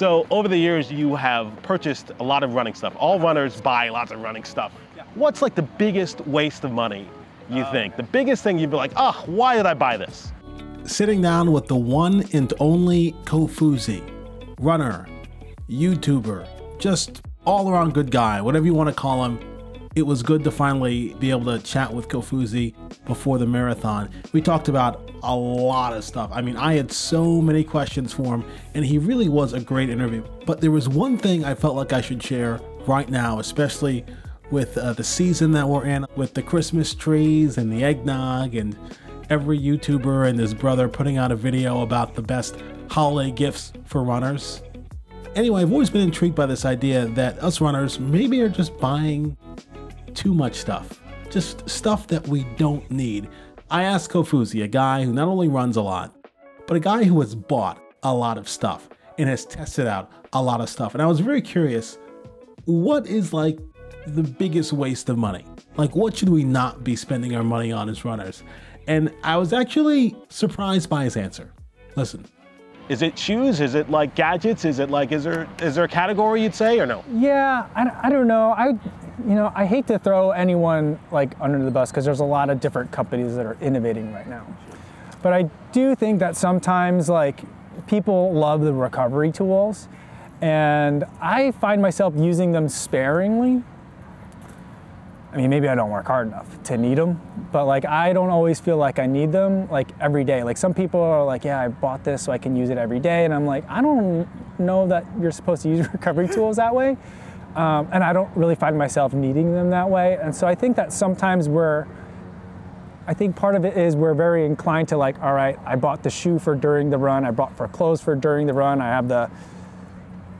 So over the years, you have purchased a lot of running stuff. All runners buy lots of running stuff. What's like the biggest waste of money, you think? The biggest thing you'd be like, oh, why did I buy this? Sitting down with the one and only Kofuzi, runner, YouTuber, just all-around good guy, whatever you want to call him. It was good to finally be able to chat with Kofuzi before the marathon. We talked about a lot of stuff. I mean, I had so many questions for him, and he really was a great interview. But there was one thing I felt like I should share right now, especially with the season that we're in, with the Christmas trees and the eggnog and every YouTuber and his brother putting out a video about the best holiday gifts for runners. Anyway, I've always been intrigued by this idea that us runners maybe are just buying too much stuff, just stuff that we don't need. I asked Kofuzi, a guy who not only runs a lot, but a guy who has bought a lot of stuff and has tested out a lot of stuff. And I was very curious, what is like the biggest waste of money? Like, what should we not be spending our money on as runners? And I was actually surprised by his answer. Listen. Is it shoes? Is it like gadgets? Is it like, is there a category you'd say or no? Yeah, I don't know. I hate to throw anyone like under the bus because there's a lot of different companies that are innovating right now. But I do think that sometimes like people love the recovery tools and I find myself using them sparingly. I mean, maybe I don't work hard enough to need them, but like I don't always feel like I need them like every day. Like some people are like, yeah, I bought this so I can use it every day. And I'm like, I don't know that you're supposed to use recovery tools that way. And I don't really find myself needing them that way. And so I think that sometimes I think part of it is we're very inclined to like, all right, I bought the shoe for during the run. I bought for clothes for during the run. I have the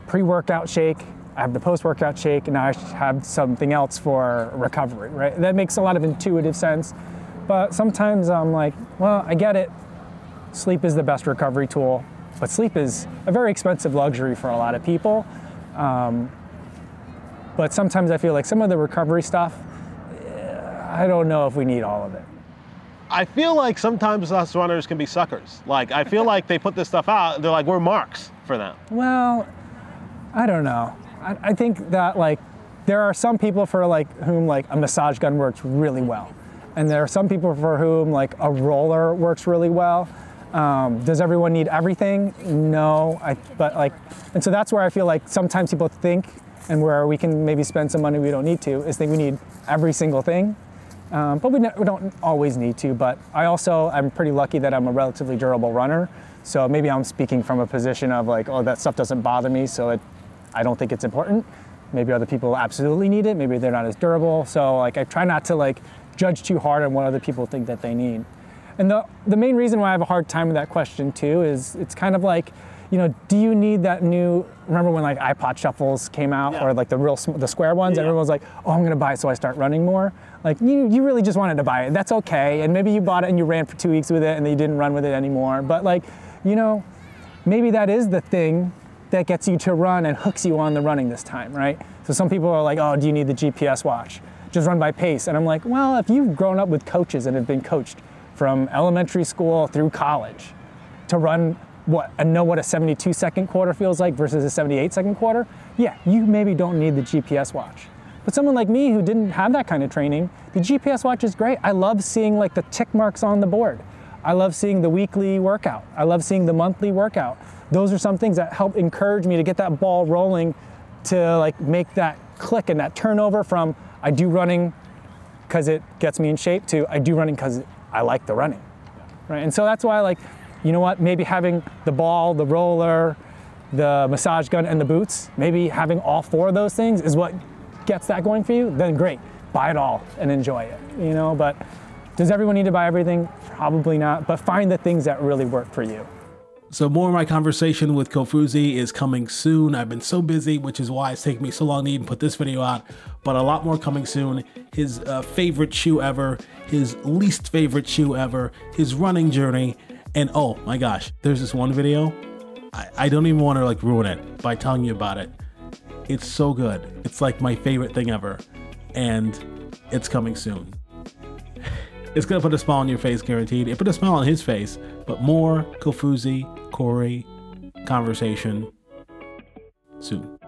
pre-workout shake. I have the post-workout shake, and I have something else for recovery, right? That makes a lot of intuitive sense, but sometimes I'm like, well, I get it. Sleep is the best recovery tool, but sleep is a very expensive luxury for a lot of people. But sometimes I feel like some of the recovery stuff, I don't know if we need all of it. I feel like sometimes us runners can be suckers. Like, I feel like they put this stuff out, they're like, we're marks for them. Well, I don't know. I think that like there are some people for like whom like a massage gun works really well, and there are some people for whom like a roller works really well. Does everyone need everything? No, but like, and so that's where I feel like sometimes people think, and where we can maybe spend some money we don't need to, is think we need every single thing, but we don't always need to. But I'm pretty lucky that I'm a relatively durable runner, so maybe I'm speaking from a position of like, oh, that stuff doesn't bother me, so I don't think it's important. Maybe other people absolutely need it. Maybe they're not as durable. So like I try not to like judge too hard on what other people think that they need. And the main reason why I have a hard time with that question too is it's kind of like, you know, do you need that new, remember when like iPod shuffles came out, yeah, or like the square ones, yeah, and everyone was like, oh, I'm gonna buy it so I start running more. Like you really just wanted to buy it. That's okay. And maybe you bought it and you ran for 2 weeks with it and then you didn't run with it anymore. But like, you know, maybe that is the thing that gets you to run and hooks you on the running this time, right? So some people are like, oh, do you need the GPS watch? Just run by pace. And I'm like, well, if you've grown up with coaches and have been coached from elementary school through college to run and know what a 72-second quarter feels like versus a 78-second quarter, yeah, you maybe don't need the GPS watch. But someone like me who didn't have that kind of training, the GPS watch is great. I love seeing like the tick marks on the board. I love seeing the weekly workout. I love seeing the monthly workout. Those are some things that help encourage me to get that ball rolling, to like make that click and that turnover from I do running because it gets me in shape to I do running because I like the running, right? And so that's why, like, you know what, maybe having the ball, the roller, the massage gun, and the boots, maybe having all four of those things is what gets that going for you, then great, buy it all and enjoy it, you know? But does everyone need to buy everything? Probably not, but find the things that really work for you. So more of my conversation with Kofuzi is coming soon. I've been so busy, which is why it's taken me so long to even put this video out, but a lot more coming soon. His favorite shoe ever, his least favorite shoe ever, his running journey, and oh my gosh, there's this one video. I don't even want to like ruin it by telling you about it. It's so good. It's like my favorite thing ever, and it's coming soon. It's gonna put a smile on your face, guaranteed. It put a smile on his face, but more Kofuzi, Corey, conversation 2.